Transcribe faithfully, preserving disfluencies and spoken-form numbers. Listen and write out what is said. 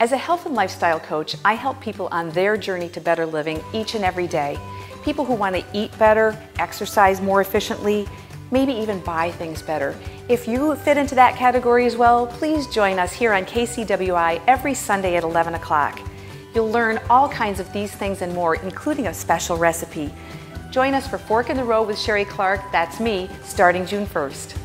As a health and lifestyle coach, I help people on their journey to better living each and every day. People who want to eat better, exercise more efficiently, maybe even buy things better. If you fit into that category as well, please join us here on K C W I every Sunday at eleven o'clock. You'll learn all kinds of these things and more, including a special recipe. Join us for Fork in the Road with Sheree Clark, that's me, starting June first.